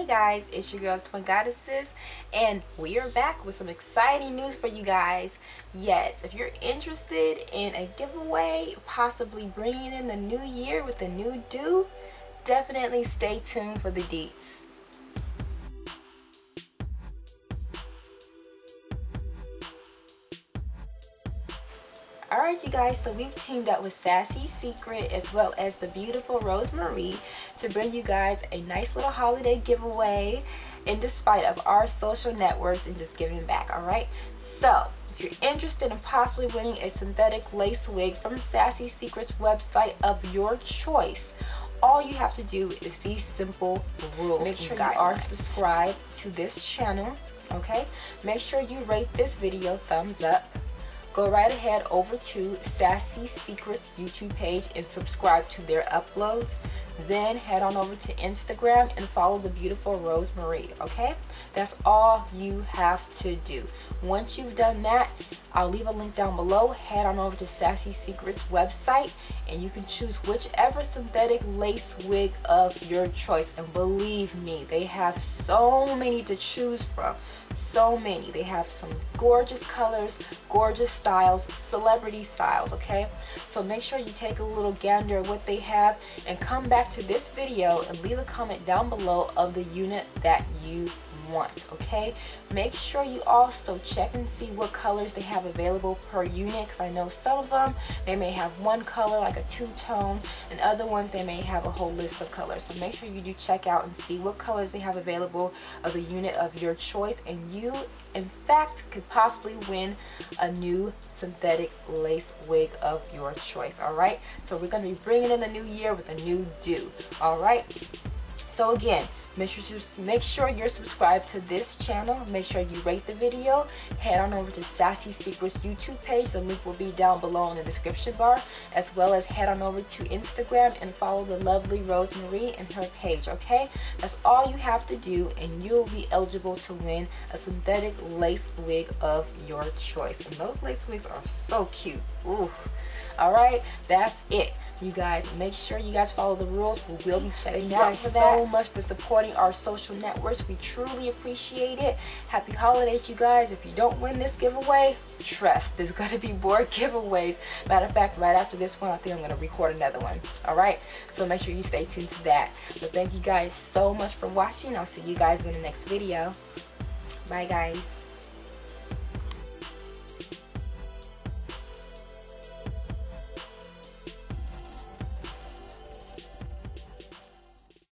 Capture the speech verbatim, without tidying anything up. Hey guys, it's your girls Twin Goddesses, and we are back with some exciting news for you guys. Yes, if you're interested in a giveaway, possibly bringing in the new year with a new do, definitely stay tuned for the deets. Alright you guys, so we've teamed up with Sassy Secret as well as the beautiful Rosemarie to bring you guys a nice little holiday giveaway in despite of our social networks and just giving back, alright? So, if you're interested in possibly winning a synthetic lace wig from Sassy Secret's website of your choice, all you have to do is these simple rules. Make sure you are subscribed to this channel, okay? Make sure you rate this video thumbs up. Go right ahead over to Sassy Secret's YouTube page and subscribe to their uploads. Then head on over to Instagram and follow the beautiful Rosemarie, okay? That's all you have to do. Once you've done that, I'll leave a link down below. Head on over to Sassy Secret's website and you can choose whichever synthetic lace wig of your choice. And believe me, they have so many to choose from. So many. They have some gorgeous colors, gorgeous styles, celebrity styles, okay? So make sure you take a little gander at what they have and come back to this video and leave a comment down below of the unit that you want, okay? Make sure you also check and see what colors they have available per unit, because I know some of them they may have one color, like a two-tone, and other ones they may have a whole list of colors. So make sure you do check out and see what colors they have available of the unit of your choice, and you in fact could possibly win a new synthetic lace wig of your choice. All right, so we're going to be bringing in the new year with a new do. All right, so again, Make sure, make sure you're subscribed to this channel. Make sure you rate the video. Head on over to Sassy Secret's YouTube page. The link will be down below in the description bar. As well as head on over to Instagram and follow the lovely Rosemarie and her page, okay? That's all you have to do, and you'll be eligible to win a synthetic lace wig of your choice. And those lace wigs are so cute. Ooh. Alright, that's it. You guys, make sure you guys follow the rules. We will be checking out for that. So much for supporting our social networks. We truly appreciate it. Happy holidays, you guys. If you don't win this giveaway, trust, there's going to be more giveaways. Matter of fact, right after this one, I think I'm going to record another one. All right? So make sure you stay tuned to that. But thank you guys so much for watching. I'll see you guys in the next video. Bye, guys.